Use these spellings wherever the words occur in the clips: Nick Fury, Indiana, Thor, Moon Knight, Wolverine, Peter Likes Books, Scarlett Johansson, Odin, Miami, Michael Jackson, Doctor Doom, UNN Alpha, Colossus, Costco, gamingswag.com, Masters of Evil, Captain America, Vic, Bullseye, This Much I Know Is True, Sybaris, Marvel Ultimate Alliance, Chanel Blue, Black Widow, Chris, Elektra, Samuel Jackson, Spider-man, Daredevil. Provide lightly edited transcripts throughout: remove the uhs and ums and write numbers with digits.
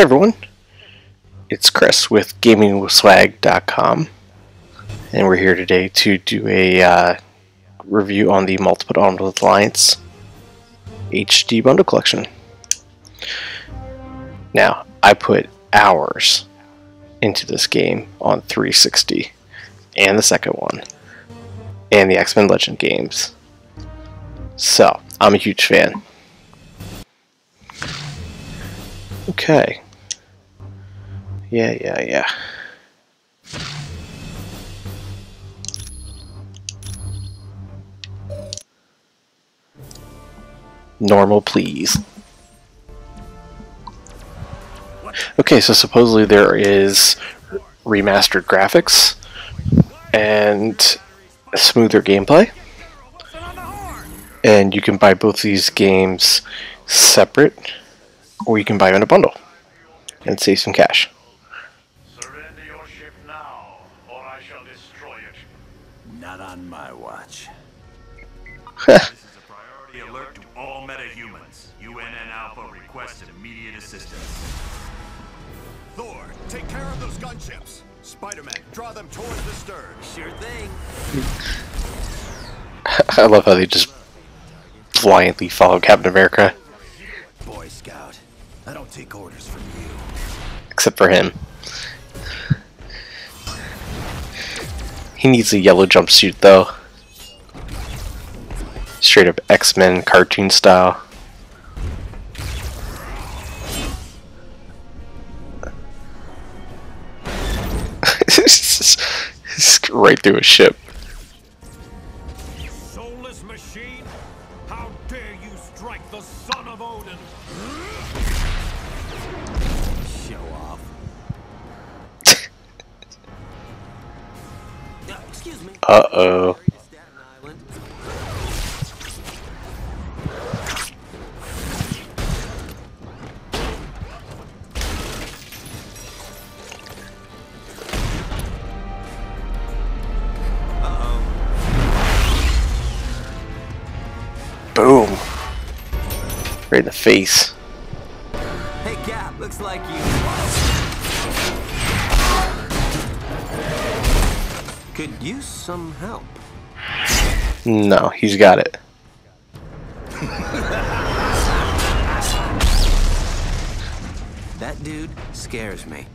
Hey everyone, it's Chris with gamingswag.com, and we're here today to do a review on the Ultimate Alliance HD Bundle Collection. Now, I put hours into this game on 360, and the second one, and the X-Men Legend games. So, I'm a huge fan. Okay. Yeah. Normal, please. Okay, so supposedly there is remastered graphics and a smoother gameplay. And you can buy both these games separate, or you can buy them in a bundle and save some cash. Surrender your ship now, or I shall destroy it. Not on my watch. This is a priority alert to all metahumans. UNN Alpha requests immediate assistance. Thor, take care of those gunships. Spider-Man, draw them towards the stern. Sure thing. I love how they just blindly follow Captain America. Boy Scout. I don't take orders from you. Except for him. He needs a yellow jumpsuit though. Straight up X-Men cartoon style. It's right through a ship. Soulless machine, how dare you strike the son of Odin? Show off. Excuse me. Uh-oh. Boom. Right in the face. Hey Cap, looks like you could use some help. No, he's got it. That dude scares me.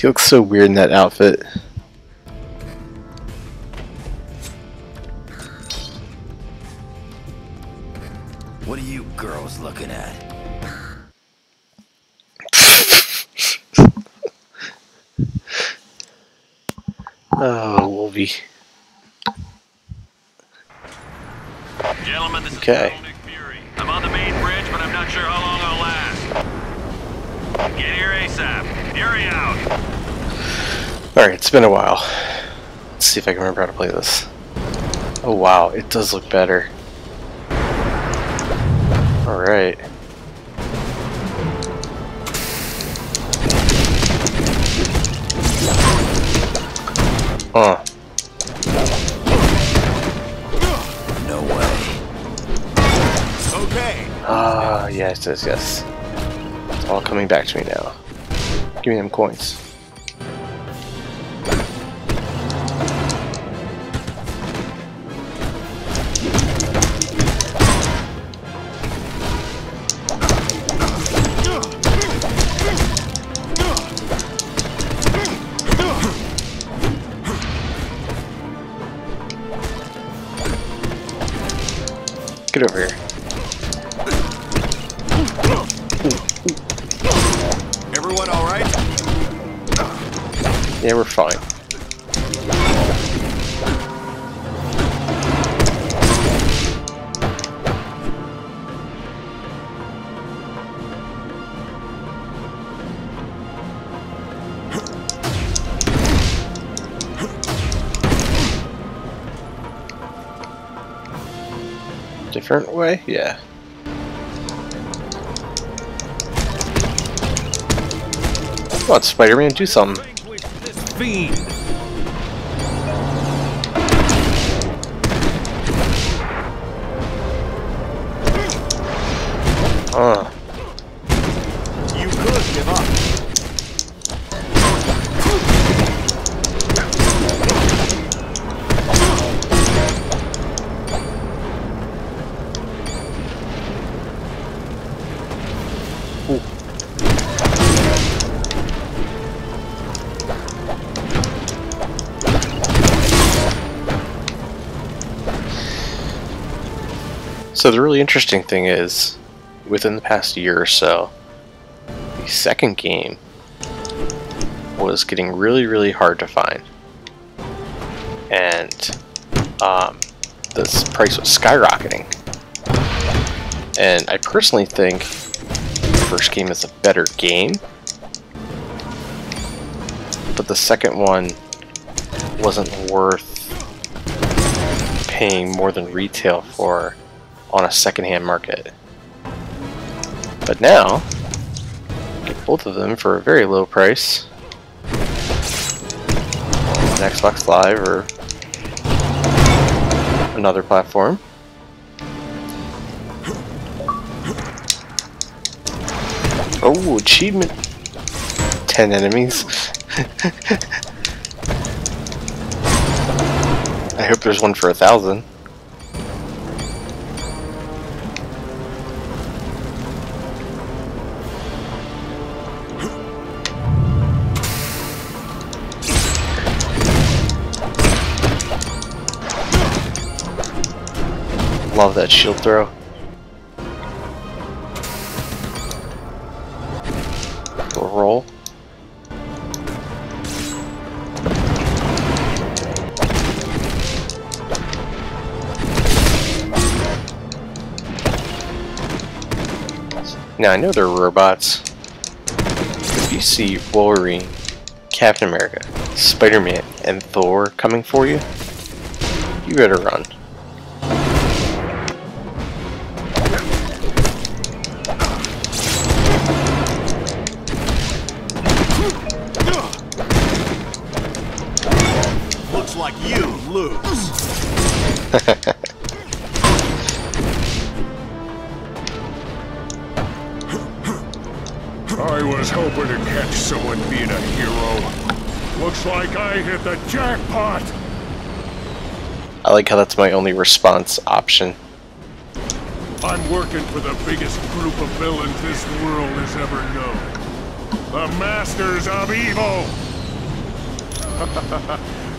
He looks so weird in that outfit. What are you girls looking at? Oh, Wolvie. Gentlemen, this is Nick Fury. I'm on the main bridge, but I'm not sure how long I'll last. Get here ASAP. Fury out. Alright, it's been a while. Let's see if I can remember how to play this. Oh wow, it does look better. Alright. No way. Okay. Ah, yes. It's all coming back to me now. Give me them coins. Get over here. Everyone all right? Yeah, we're fine. Different way? Yeah. Come on, Spider-Man, do something. Fiend. You could give up. So the really interesting thing is, within the past year or so, the second game was getting really hard to find, and this price was skyrocketing. And I personally think the first game is a better game, but the second one wasn't worth paying more than retail for on a second-hand market. But now, get both of them for a very low price on Xbox Live or another platform. Oh, achievement! 10 enemies. I hope there's one for 1,000. Love that shield throw. Roll. Now I know they're robots. If you see Wolverine, Captain America, Spider-Man, and Thor coming for you, you better run. I was hoping to catch someone being a hero. Looks like I hit the jackpot. I like how that's my only response option. I'm working for the biggest group of villains this world has ever known. The Masters of Evil.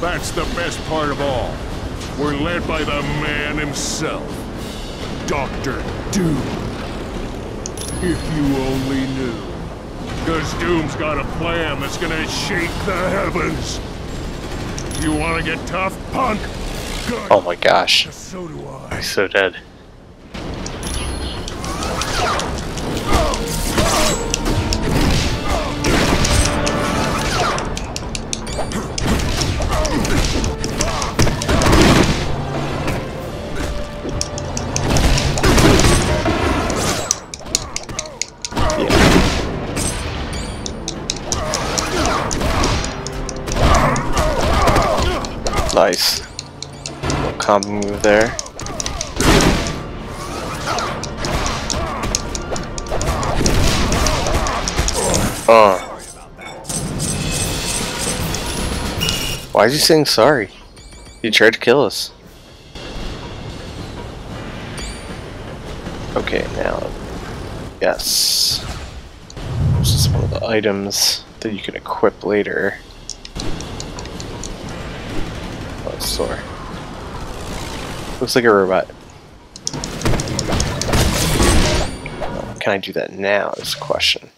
That's the best part of all. We're led by the man himself, Doctor Doom. If you only knew. Because Doom's got a plan that's gonna shake the heavens. You wanna get tough, punk? Good. Oh my gosh. So do I. I'm so dead. Nice. Little combo move there. Why is he saying sorry? He tried to kill us. Okay, now. Yes. This is one of the items that you can equip later. Thor. Looks like a robot. Can I do that now is the question.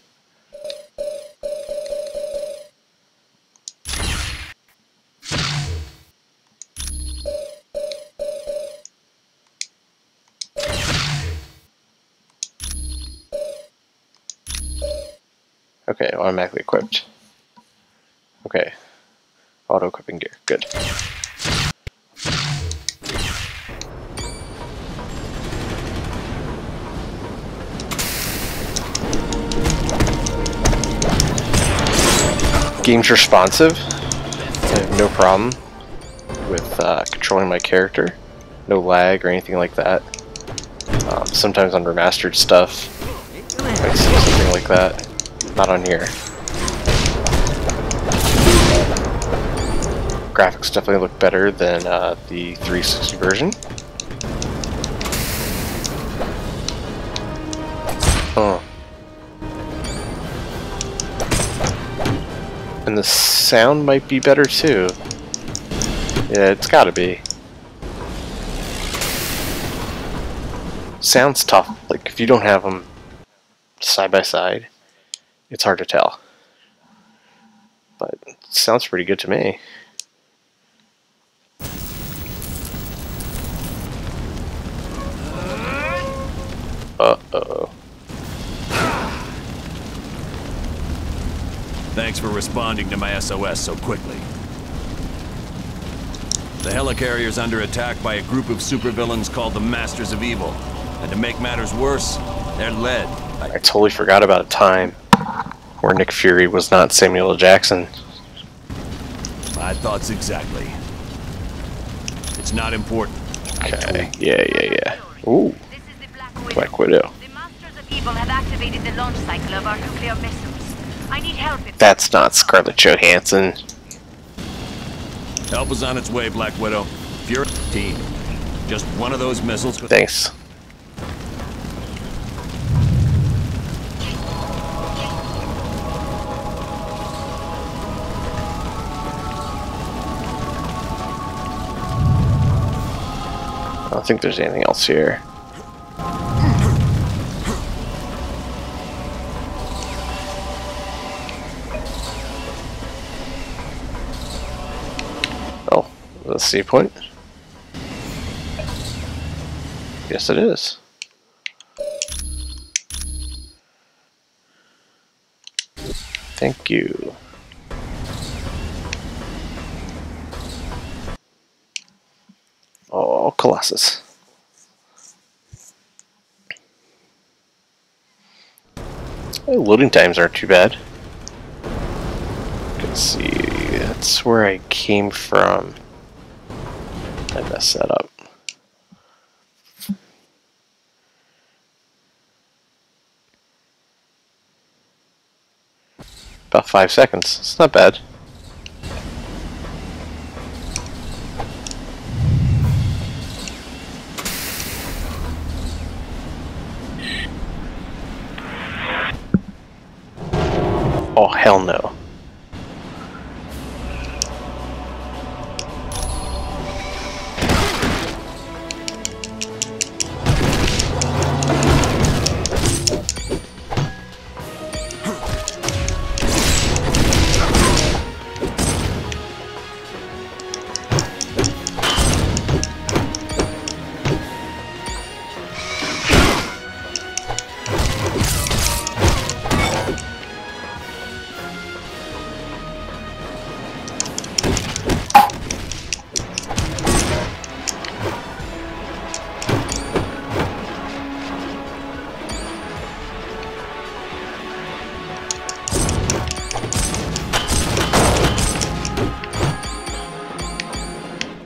Okay, automatically equipped. Okay. Auto-equipping gear. Good. Game's responsive. no problem with controlling my character. No lag or anything like that. Sometimes on remastered stuff, I see something like that. Not on here. Graphics definitely look better than the 360 version. Huh. And the sound might be better too. Yeah, it's gotta be. Sounds tough. Like, if you don't have them side by side, it's hard to tell. But it sounds pretty good to me. Uh-oh. Thanks for responding to my SOS so quickly. The helicarrier's under attack by a group of supervillains called the Masters of Evil. And to make matters worse, they're led by... I totally forgot about a time where Nick Fury was not Samuel Jackson. My thoughts exactly. It's not important. Okay, yeah. Ooh. Black Widow. The Masters of Evil have activated the launch cycle of our nuclear missiles. I need help. That's not Scarlett Johansson. Help is on its way, Black Widow. Fury team. Just one of those missiles. Thanks. I don't think there's anything else here. The save point? Yes, it is. Thank you. Oh, Colossus. Oh, loading times aren't too bad. Let's see, that's where I came from. I messed that up. About 5 seconds. It's not bad. Oh, hell no.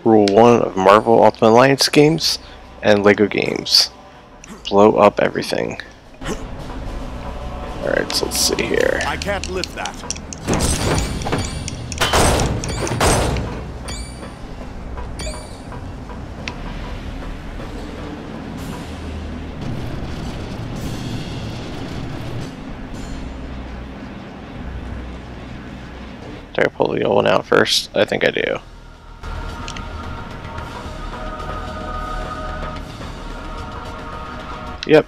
Rule 1 of Marvel Ultimate Alliance games and Lego games. Blow up everything. Alright, so let's see here. I can't lift that. Did I pull the old one out first? I think I do. Yep.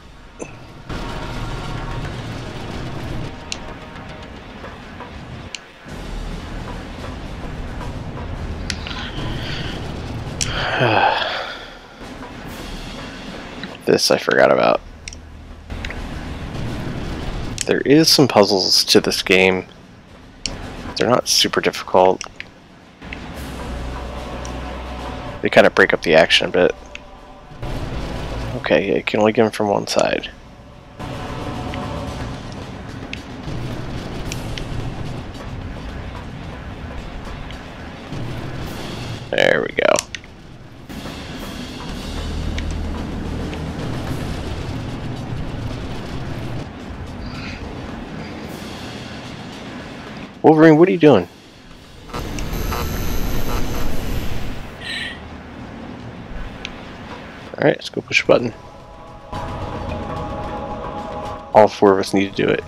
This I forgot about. There is some puzzles to this game. They're not super difficult. They kind of break up the action a bit. Okay, yeah, you can only get them from one side. Wolverine, what are you doing? Alright, let's go push a button. All four of us need to do it.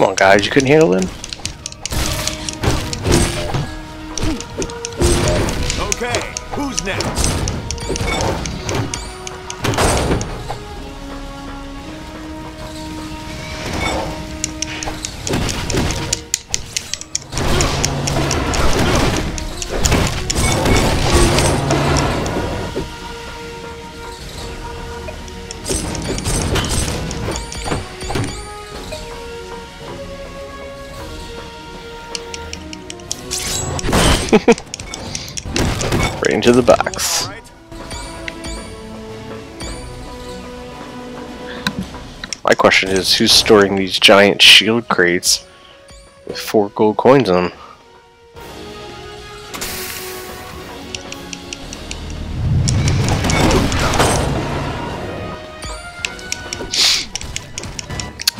Come on, guys, you couldn't handle them? Okay, who's next? Right into the box. My question is, who's storing these giant shield crates with 4 gold coins on them?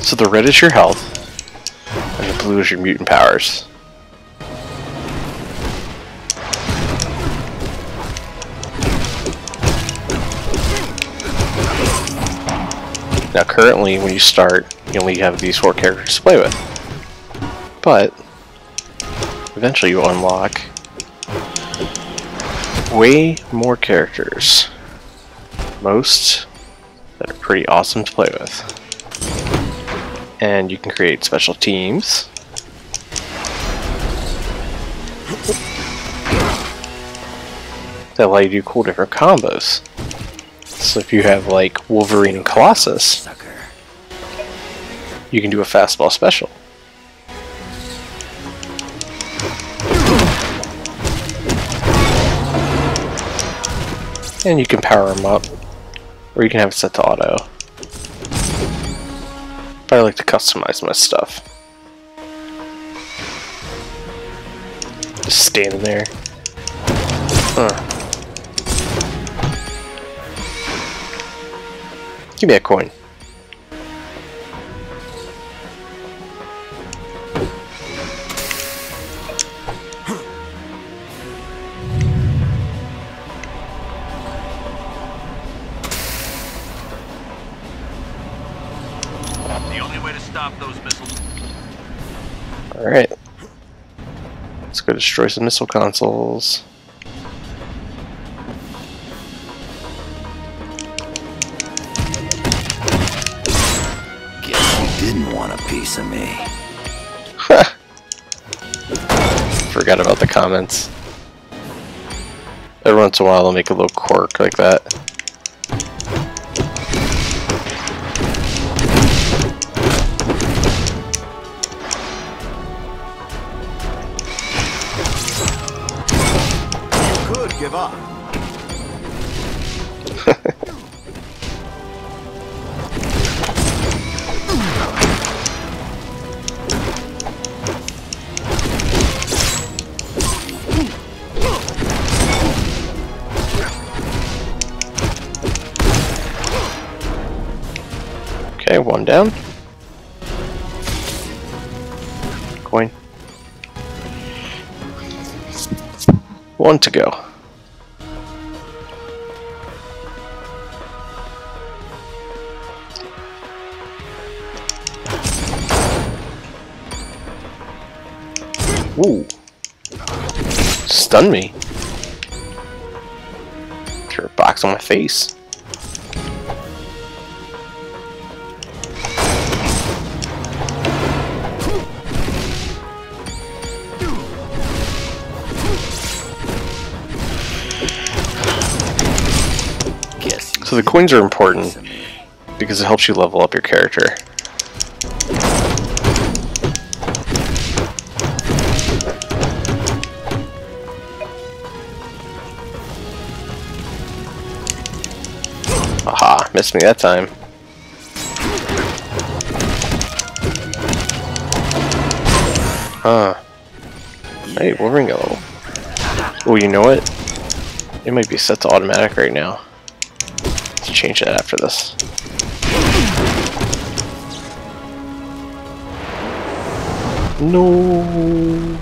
So the red is your health, and the blue is your mutant powers. Now currently, when you start, you only have these 4 characters to play with, but eventually you unlock way more characters, most that are pretty awesome to play with. And you can create special teams. That allow you to do cool different combos. So if you have like Wolverine and Colossus, you can do a fastball special. And you can power them up, or you can have it set to auto. But I like to customize my stuff. Just standing there. Give me a coin. The only way to stop those missiles. All right. Let's go destroy some missile consoles. Piece of me. Forgot about the comments. Every once in a while I'll make a little quirk like that. You could give up. Okay, one down. Coin. One to go. Ooh. Stun me. Threw a box on my face. So the coins are important because it helps you level up your character. Missed me that time. Huh. Hey, Wolverine got level. Oh, you know what? It might be set to automatic right now. Let's change that after this. No.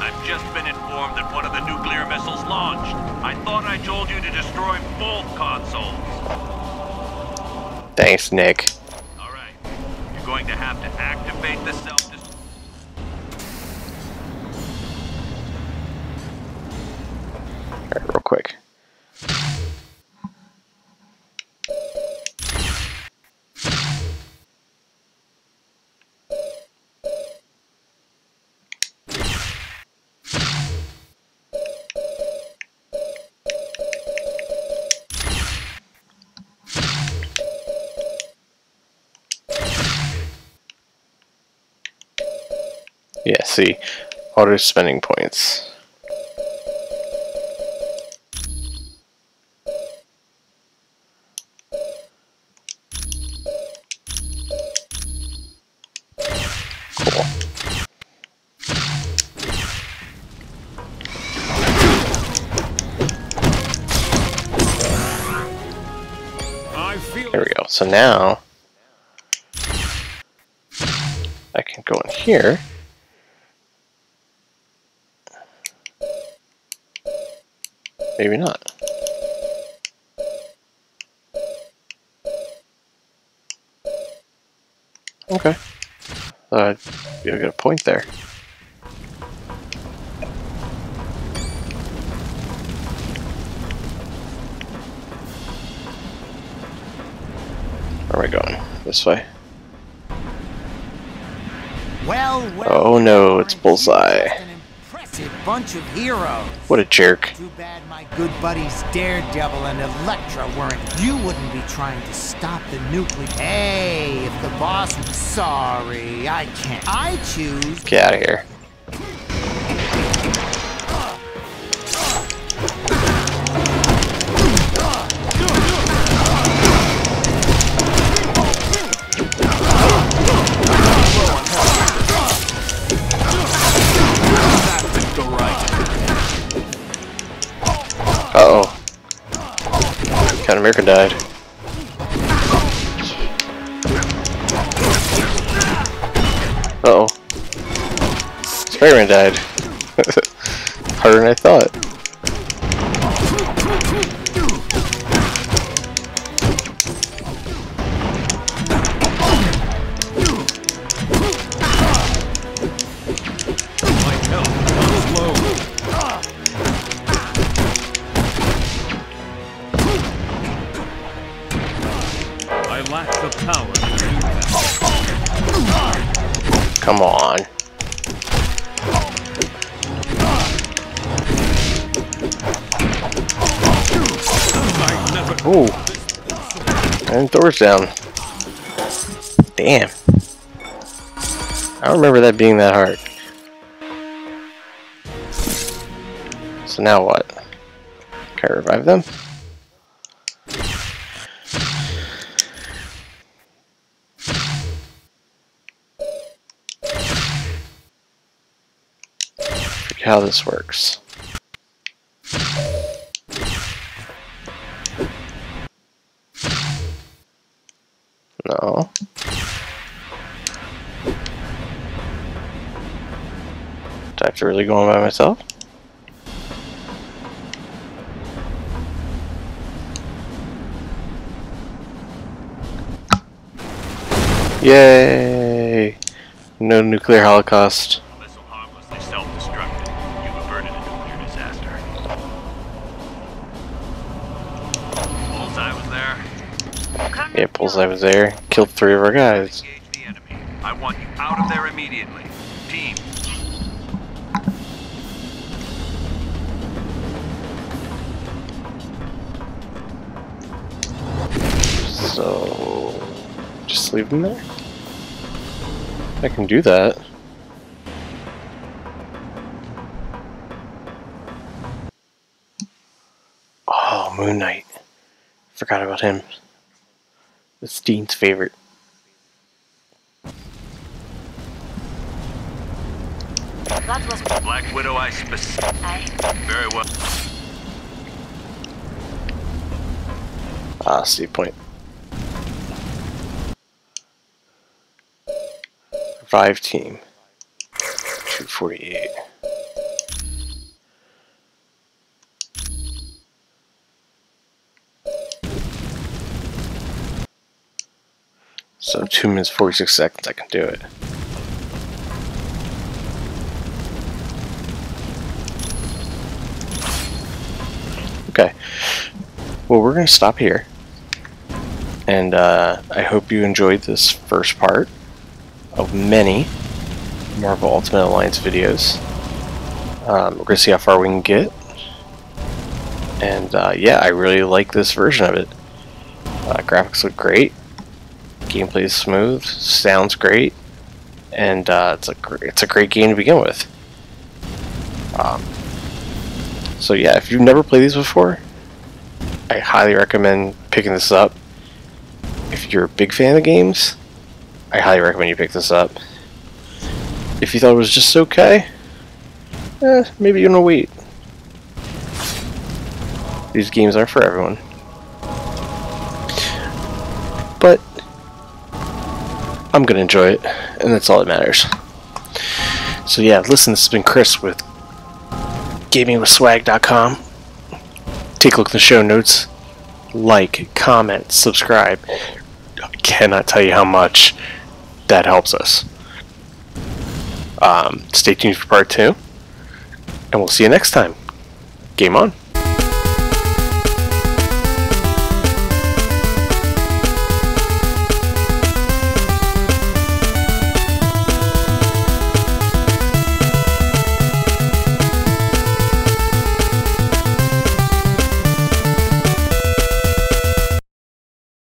I've just been informed that one of the nuclear missiles launched. I thought I told you to destroy both consoles. Thanks, Nick. All right. You're going to have to activate the self-destruct. All right, real quick. Yeah, see, auto spending points. Cool. There we go. So now I can go in here. Maybe not. Okay. You got a point there. Where am I going? This way. Well, oh no, it's Bullseye. Bunch of heroes. What a jerk. Too bad my good buddies Daredevil and Elektra weren't. You wouldn't be trying to stop the nuclear. Hey, if the boss was sorry, I can't. I choose. Get out of here. Captain America died. Uh oh. Spider-Man died. Harder than I thought. Come on. Ooh. And Thor's down. Damn. I don't remember that being that hard. So now what? Can I revive them? How this works. No. Do I have to really go on by myself? Yay! No nuclear holocaust. Yeah, Bullseye was there. Killed three of our guys. I want you out of there immediately. Team. So, just leave them there? I can do that. Oh Oh, Moon Knight. Forgot about him. That's Dean's favorite. That was Black Widow. I very well. Ah, save point. Revive team. 248. So 2 minutes 46 seconds. I can do it. Okay, well, we're going to stop here, and I hope you enjoyed this first part of many Marvel Ultimate Alliance videos. We're going to see how far we can get, and yeah, I really like this version of it. Graphics look great, gameplay is smooth, sounds great, and it's a great game to begin with. So yeah, if you've never played these before, I highly recommend picking this up. If you're a big fan of games, I highly recommend you pick this up. If you thought it was just okay, maybe you're gonna wait. These games aren't for everyone. But I'm gonna enjoy it, and that's all that matters. So yeah, listen, this has been Chris with gamingswag.com. Take a look at the show notes. Like, comment, subscribe. I cannot tell you how much that helps us. Stay tuned for part 2, and we'll see you next time. Game on.